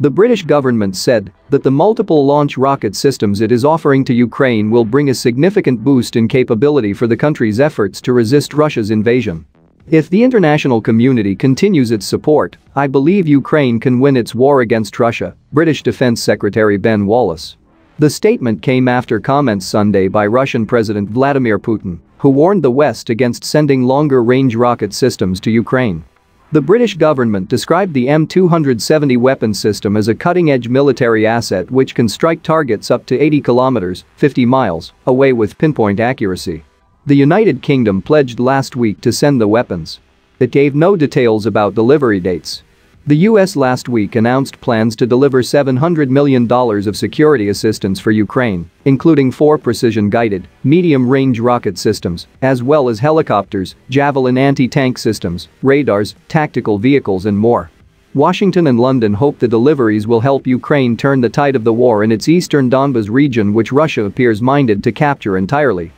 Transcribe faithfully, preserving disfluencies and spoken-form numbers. The British government said that the multiple launch rocket systems it is offering to Ukraine will bring a significant boost in capability for the country's efforts to resist Russia's invasion. If the international community continues its support, I believe Ukraine can win its war against Russia, British Defense Secretary Ben Wallace. The statement came after comments Sunday by Russian President Vladimir Putin, who warned the West against sending longer-range rocket systems to Ukraine. The British government described the M two seventy weapon system as a cutting-edge military asset which can strike targets up to eighty kilometers, fifty miles, away with pinpoint accuracy. The United Kingdom pledged last week to send the weapons. It gave no details about delivery dates. The U S last week announced plans to deliver seven hundred million dollars of security assistance for Ukraine, including four precision-guided, medium-range rocket systems, as well as helicopters, Javelin anti-tank systems, radars, tactical vehicles and more. Washington and London hope the deliveries will help Ukraine turn the tide of the war in its eastern Donbas region, which Russia appears minded to capture entirely.